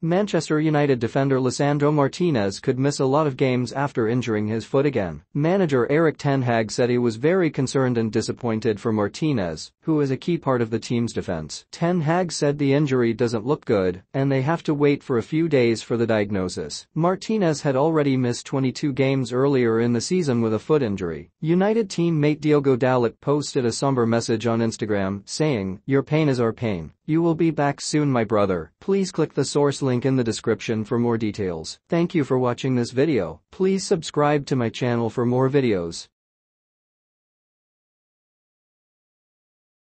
Manchester United defender Lisandro Martinez could miss a lot of games after injuring his foot again. Manager Erik Ten Hag said he was very concerned and disappointed for Martinez, who is a key part of the team's defense. Ten Hag said the injury doesn't look good and they have to wait for a few days for the diagnosis. Martinez had already missed 22 games earlier in the season with a foot injury. United teammate Diogo Dalot posted a somber message on Instagram saying, "Your pain is our pain. You will be back soon, my brother." Please click the source link in the description for more details. Thank you for watching this video. Please subscribe to my channel for more videos.